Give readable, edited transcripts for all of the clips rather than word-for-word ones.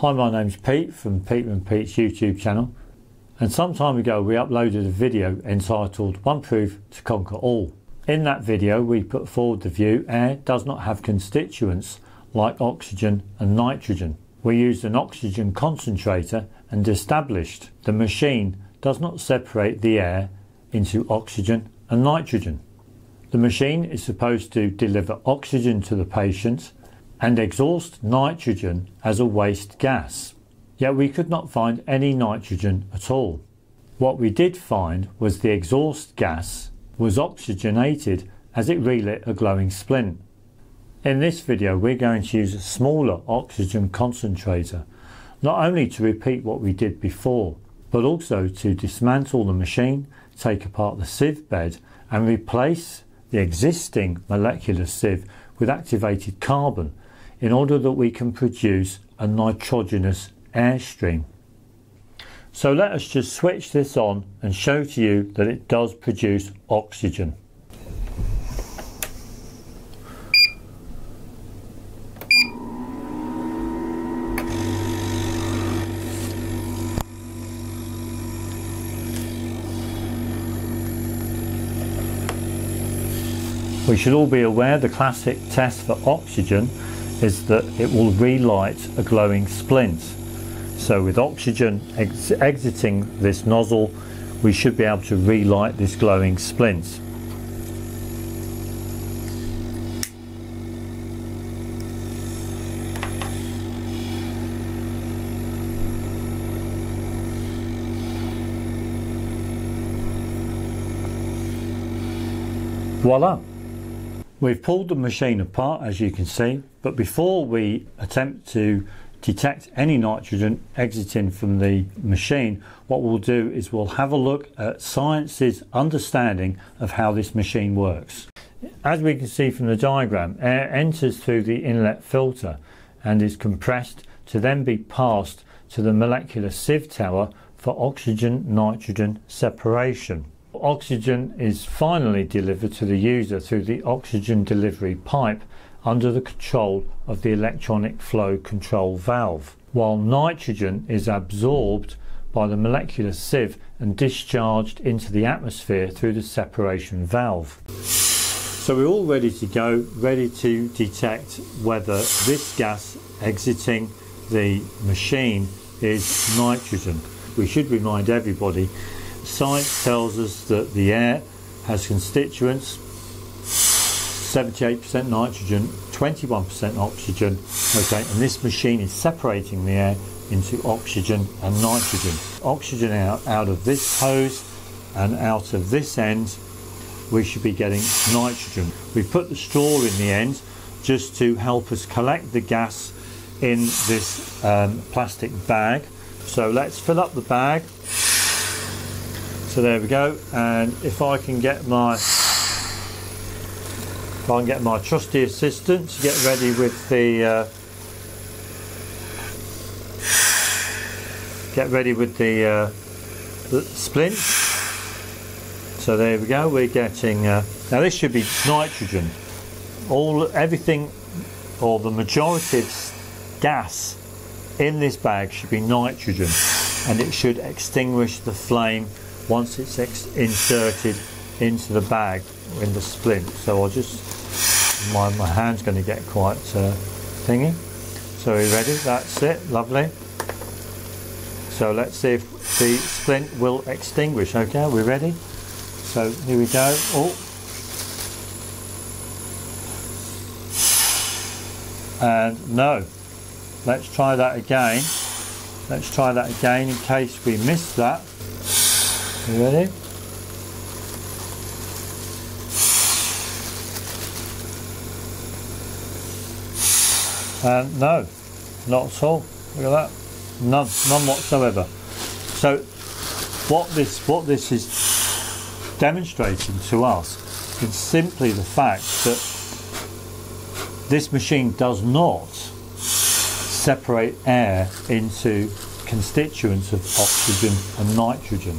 Hi, my name's Pete from Pete and Pete's YouTube channel, and some time ago we uploaded a video entitled One Proof to Conquer All. In that video we put forward the view air does not have constituents like oxygen and nitrogen. We used an oxygen concentrator and established the machine does not separate the air into oxygen and nitrogen. The machine is supposed to deliver oxygen to the patient and exhaust nitrogen as a waste gas. Yet we could not find any nitrogen at all. What we did find was the exhaust gas was oxygenated as it relit a glowing splint. In this video we're going to use a smaller oxygen concentrator, not only to repeat what we did before, but also to dismantle the machine, take apart the sieve bed and replace the existing molecular sieve with activated carbon, in order that we can produce a nitrogenous airstream. So let us just switch this on and show to you that it does produce oxygen. We should all be aware the classic test for oxygen is that it will relight a glowing splint. So with oxygen exiting this nozzle, we should be able to relight this glowing splint. Voila! We've pulled the machine apart, as you can see, but before we attempt to detect any nitrogen exiting from the machine, what we'll do is we'll have a look at science's understanding of how this machine works. As we can see from the diagram, air enters through the inlet filter and is compressed to then be passed to the molecular sieve tower for oxygen-nitrogen separation. Oxygen is finally delivered to the user through the oxygen delivery pipe under the control of the electronic flow control valve, while nitrogen is absorbed by the molecular sieve and discharged into the atmosphere through the separation valve. So we're all ready to go, ready to detect whether this gas exiting the machine is nitrogen. We should remind everybody, science tells us that the air has constituents, 78% nitrogen, 21% oxygen, and this machine is separating the air into oxygen and nitrogen. Oxygen out of this hose and out of this end we should be getting nitrogen. We put the straw in the end just to help us collect the gas in this plastic bag. So let's fill up the bag. So there we go, and if I can get my trusty assistant to get ready with the splint. So there we go. We're getting now this should be nitrogen. Everything or the majority of gas in this bag should be nitrogen, and it should extinguish the flame once it's inserted into the bag in the splint. So I'll just, my hand's going to get quite thingy. So we're ready, that's it, lovely. So let's see if the splint will extinguish. Okay, we're ready. So here we go. Oh. And no, let's try that again. Let's try that again in case we missed that. You ready? No, not at all. Look at that. None whatsoever. So what this is demonstrating to us is simply the fact that this machine does not separate air into constituents of oxygen and nitrogen.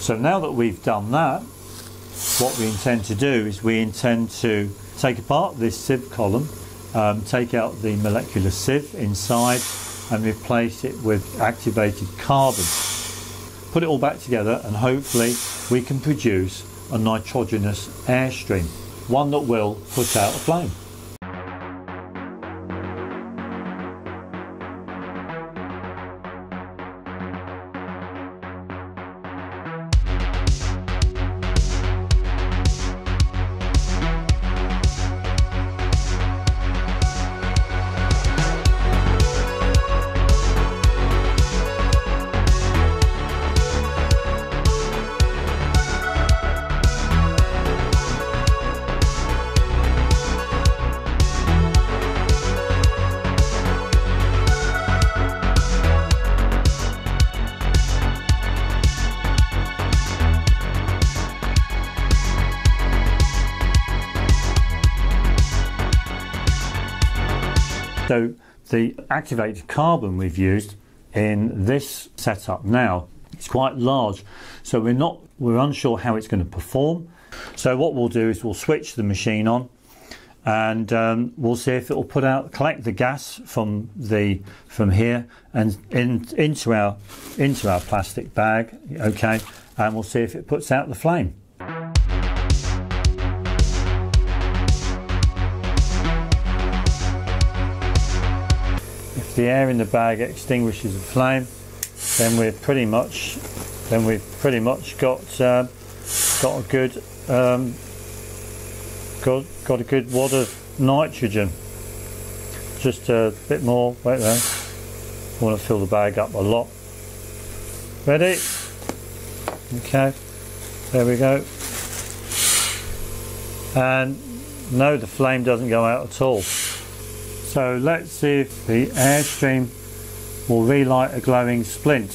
So now that we've done that, what we intend to do is we intend to take apart this sieve column, take out the molecular sieve inside and replace it with activated carbon. Put it all back together and hopefully we can produce a nitrogenous airstream, one that will put out a flame. So the activated carbon we've used in this setup now, it's quite large, so we're unsure how it's going to perform. So what we'll do is we'll switch the machine on and we'll see if it will put out, collect the gas from here and into our plastic bag, okay, and we'll see if it puts out the flame. The air in the bag extinguishes the flame, then we've pretty much got a good wad of nitrogen. Just a bit more. Wait there. I want to fill the bag up a lot. Ready? Okay. There we go. And no, the flame doesn't go out at all. So let's see if the airstream will relight a glowing splint.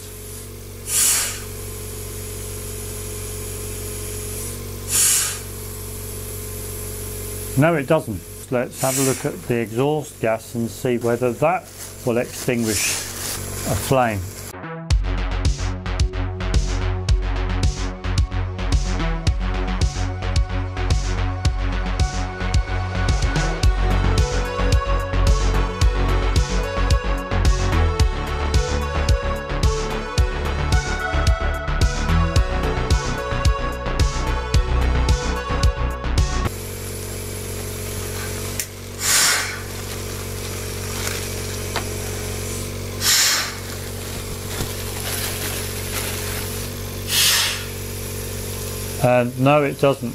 No, it doesn't. Let's have a look at the exhaust gas and see whether that will extinguish a flame. No, it doesn't.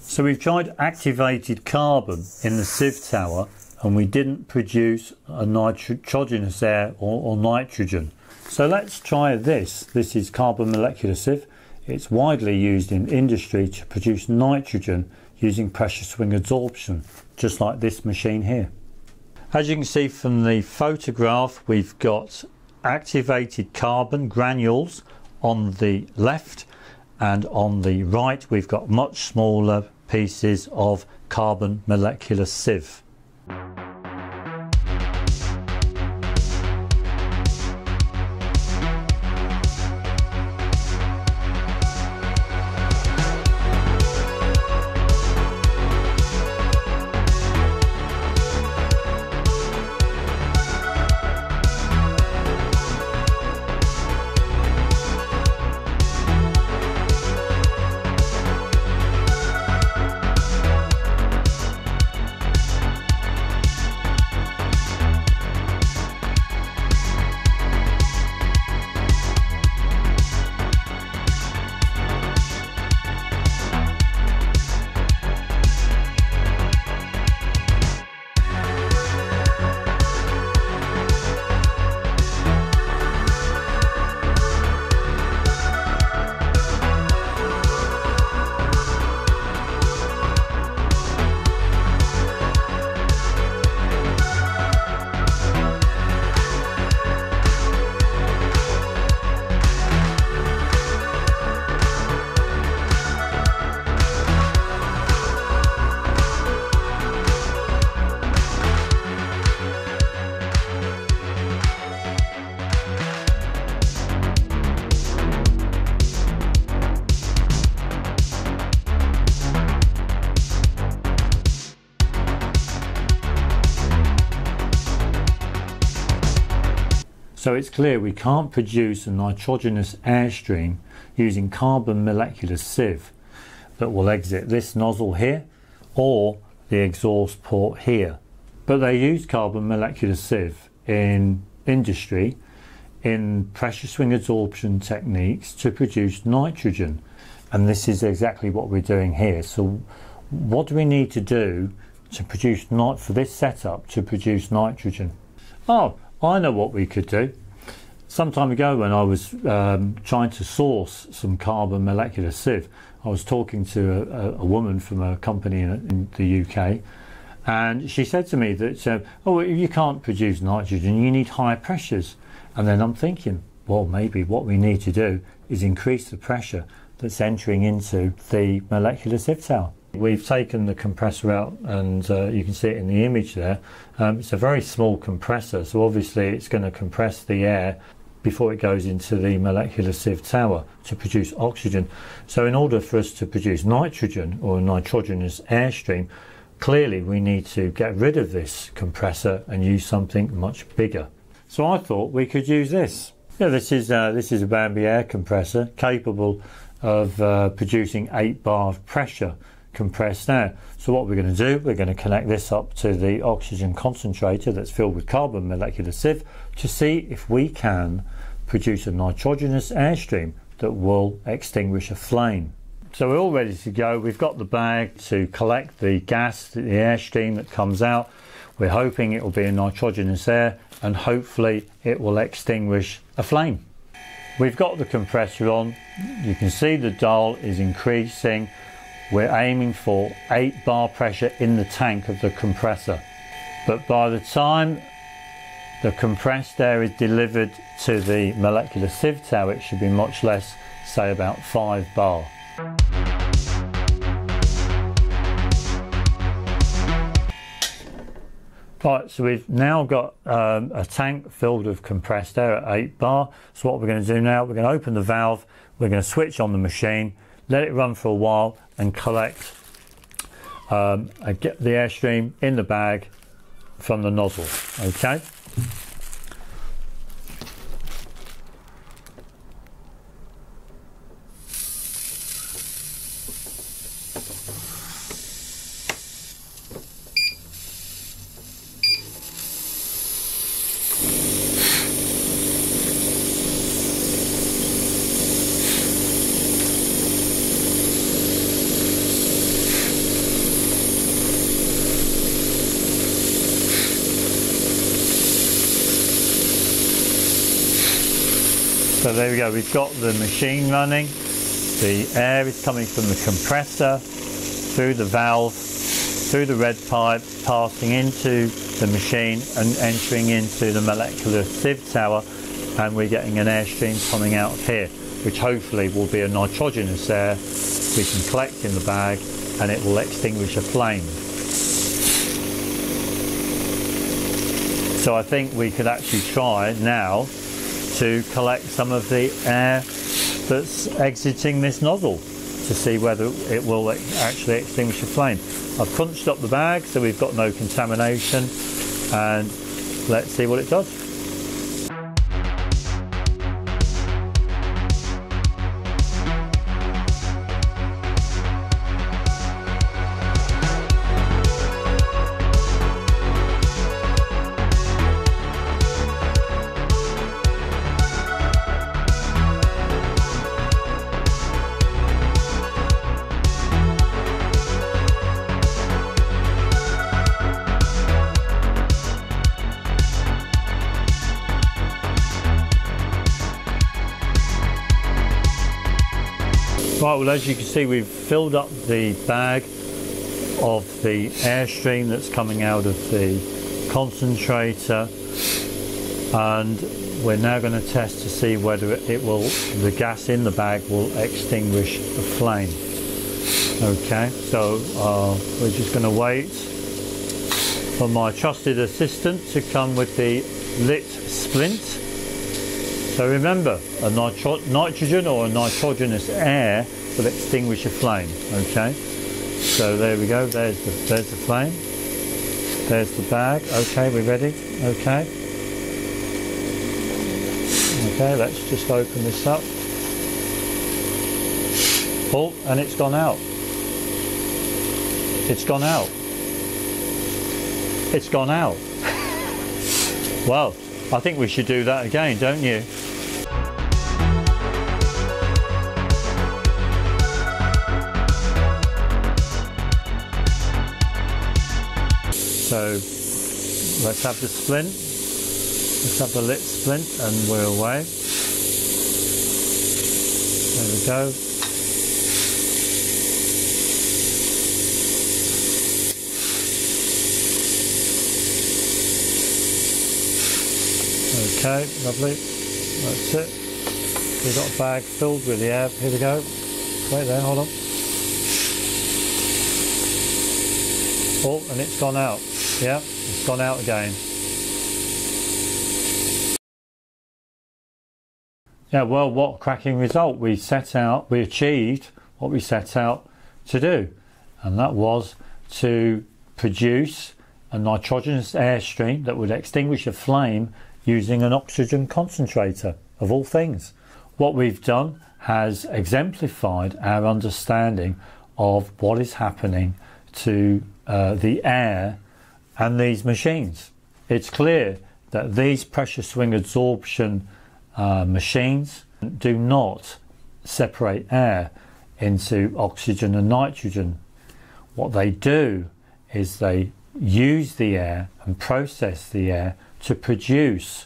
So we've tried activated carbon in the sieve tower and we didn't produce a nitrogenous air or nitrogen. So let's try this. This is carbon molecular sieve. It's widely used in industry to produce nitrogen using pressure swing adsorption, just like this machine here. As you can see from the photograph, we've got activated carbon granules on the left, and on the right we've got much smaller pieces of carbon molecular sieve. So it's clear we can't produce a nitrogenous airstream using carbon molecular sieve that will exit this nozzle here or the exhaust port here. But they use carbon molecular sieve in industry in pressure swing adsorption techniques to produce nitrogen, and this is exactly what we're doing here. So what do we need to do to produce for this setup to produce nitrogen? Oh, I know what we could do. Some time ago when I was trying to source some carbon molecular sieve, I was talking to a woman from a company in the UK, and she said to me that oh, you can't produce nitrogen, you need high pressures. And then I'm thinking, well, maybe what we need to do is increase the pressure that's entering into the molecular sieve tower. We've taken the compressor out, and you can see it in the image there. It's a very small compressor, so obviously it's going to compress the air before it goes into the molecular sieve tower to produce oxygen. So in order for us to produce nitrogen, or a nitrogenous airstream, clearly we need to get rid of this compressor and use something much bigger. So I thought we could use this. Yeah, this is a Bambi air compressor capable of producing 8 bar of pressure compressed air. So what we're going to do, we're going to connect this up to the oxygen concentrator that's filled with carbon molecular sieve to see if we can produce a nitrogenous airstream that will extinguish a flame. So we're all ready to go. We've got the bag to collect the gas, the airstream that comes out. We're hoping it will be a nitrogenous air, and hopefully it will extinguish a flame. We've got the compressor on. You can see the dial is increasing. We're aiming for 8 bar pressure in the tank of the compressor. But by the time the compressed air is delivered to the molecular sieve tower, it should be much less, say about 5 bar. Right, so we've now got a tank filled with compressed air at 8 bar. So what we're going to do now, we're going to open the valve, we're going to switch on the machine, let it run for a while, and collect get the airstream in the bag from the nozzle. Okay. So there we go, we've got the machine running, the air is coming from the compressor, through the valve, through the red pipe, passing into the machine and entering into the molecular sieve tower, and we're getting an airstream coming out of here, which hopefully will be a nitrogenous air we can collect in the bag, and it will extinguish a flame. So I think we could actually try now to collect some of the air that's exiting this nozzle to see whether it will actually extinguish a flame. I've crunched up the bag so we've got no contamination, and let's see what it does. Right, well, as you can see, we've filled up the bag of the airstream that's coming out of the concentrator, and we're now going to test to see whether it will, the gas in the bag will extinguish the flame. Okay, so we're just going to wait for my trusted assistant to come with the lit splint. So remember, a nitrogen or a nitrogenous air will extinguish a flame, okay? So there we go, there's the flame, there's the bag, okay, we're ready, okay. Okay, let's just open this up. Oh, and it's gone out. It's gone out. It's gone out. Well, I think we should do that again, don't you? So let's have the splint. Let's have the lit splint and we're away. There we go. Okay, lovely. That's it. We've got a bag filled with the air. Here we go. Wait there, hold on. Oh, and it's gone out. Yeah, it's gone out again. Yeah, well, what a cracking result. We achieved what we set out to do. And that was to produce a nitrogenous airstream that would extinguish a flame using an oxygen concentrator, of all things. What we've done has exemplified our understanding of what is happening to the air and these machines. It's clear that these pressure swing adsorption machines do not separate air into oxygen and nitrogen. What they do is they use the air and process the air to produce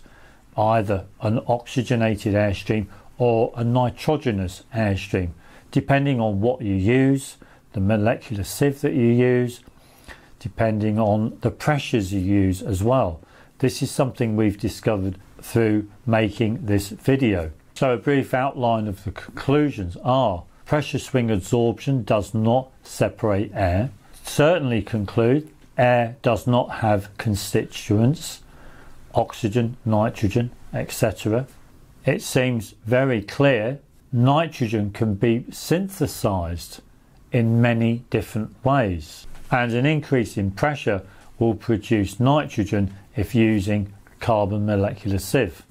either an oxygenated airstream or a nitrogenous airstream, depending on what you use, the molecular sieve that you use, depending on the pressures you use as well. This is something we've discovered through making this video. So a brief outline of the conclusions are: pressure swing adsorption does not separate air. Certainly conclude air does not have constituents, oxygen, nitrogen, etc. It seems very clear nitrogen can be synthesized in many different ways, and an increase in pressure will produce nitrogen if using carbon molecular sieve.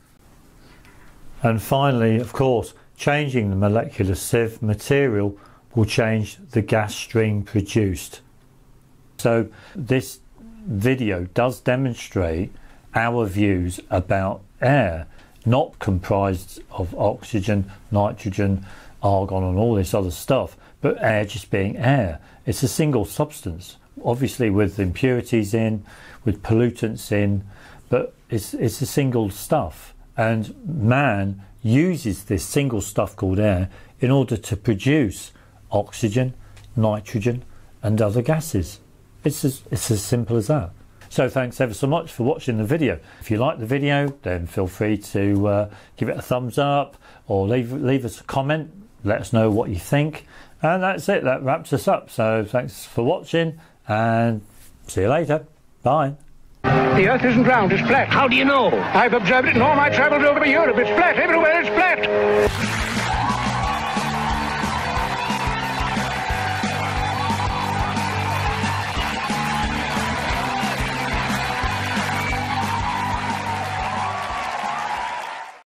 And finally, of course, changing the molecular sieve material will change the gas stream produced. So this video does demonstrate our views about air, not comprised of oxygen, nitrogen, argon and all this other stuff, but air just being air. It's a single substance, obviously with impurities in, with pollutants in, but it's a single stuff. And man uses this single stuff called air in order to produce oxygen, nitrogen and other gases. It's as simple as that. So thanks ever so much for watching the video. If you like the video, then feel free to give it a thumbs up or leave us a comment. Let us know what you think. And that's it, that wraps us up. So thanks for watching and see you later. Bye. The earth isn't round, it's flat. How do you know? I've observed it in all my travels over Europe. It's flat, everywhere it's flat.